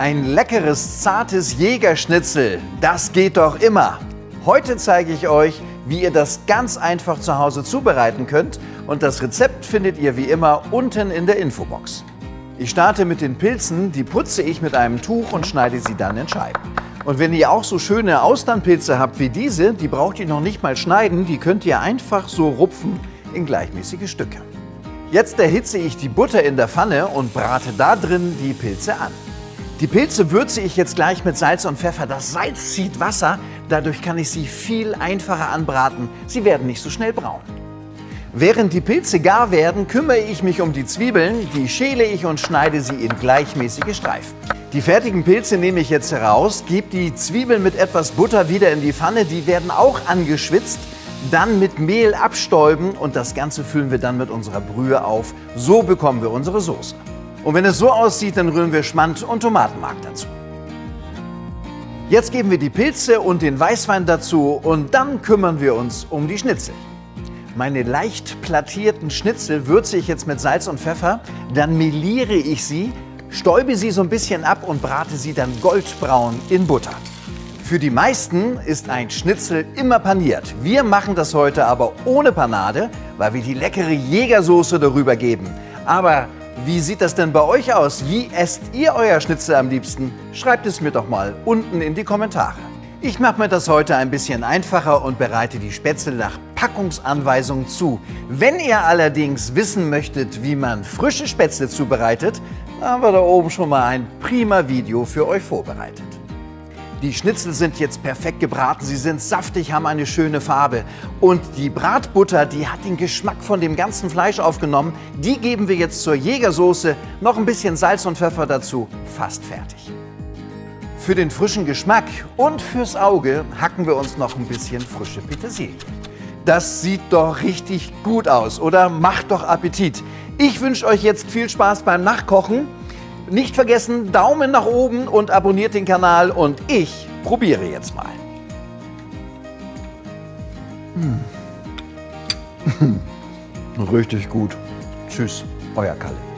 Ein leckeres, zartes Jägerschnitzel, das geht doch immer. Heute zeige ich euch, wie ihr das ganz einfach zu Hause zubereiten könnt, und das Rezept findet ihr wie immer unten in der Infobox. Ich starte mit den Pilzen, die putze ich mit einem Tuch und schneide sie dann in Scheiben. Und wenn ihr auch so schöne Austernpilze habt wie diese, die braucht ihr noch nicht mal schneiden, die könnt ihr einfach so rupfen in gleichmäßige Stücke. Jetzt erhitze ich die Butter in der Pfanne und brate da drin die Pilze an. Die Pilze würze ich jetzt gleich mit Salz und Pfeffer. Das Salz zieht Wasser, dadurch kann ich sie viel einfacher anbraten. Sie werden nicht so schnell braun. Während die Pilze gar werden, kümmere ich mich um die Zwiebeln. Die schäle ich und schneide sie in gleichmäßige Streifen. Die fertigen Pilze nehme ich jetzt heraus, gebe die Zwiebeln mit etwas Butter wieder in die Pfanne. Die werden auch angeschwitzt, dann mit Mehl abstäuben und das Ganze füllen wir dann mit unserer Brühe auf. So bekommen wir unsere Soße. Und wenn es so aussieht, dann rühren wir Schmand und Tomatenmark dazu. Jetzt geben wir die Pilze und den Weißwein dazu und dann kümmern wir uns um die Schnitzel. Meine leicht plattierten Schnitzel würze ich jetzt mit Salz und Pfeffer, dann meliere ich sie, stäube sie so ein bisschen ab und brate sie dann goldbraun in Butter. Für die meisten ist ein Schnitzel immer paniert. Wir machen das heute aber ohne Panade, weil wir die leckere Jägersoße darüber geben. Aber wie sieht das denn bei euch aus? Wie esst ihr euer Schnitzel am liebsten? Schreibt es mir doch mal unten in die Kommentare. Ich mache mir das heute ein bisschen einfacher und bereite die Spätzle nach Packungsanweisung zu. Wenn ihr allerdings wissen möchtet, wie man frische Spätzle zubereitet, haben wir da oben schon mal ein prima Video für euch vorbereitet. Die Schnitzel sind jetzt perfekt gebraten, sie sind saftig, haben eine schöne Farbe. Und die Bratbutter, die hat den Geschmack von dem ganzen Fleisch aufgenommen. Die geben wir jetzt zur Jägersoße, noch ein bisschen Salz und Pfeffer dazu, fast fertig. Für den frischen Geschmack und fürs Auge hacken wir uns noch ein bisschen frische Petersilie. Das sieht doch richtig gut aus, oder? Macht doch Appetit. Ich wünsche euch jetzt viel Spaß beim Nachkochen. Nicht vergessen, Daumen nach oben und abonniert den Kanal. Und ich probiere jetzt mal. Richtig gut. Tschüss, euer Kalle.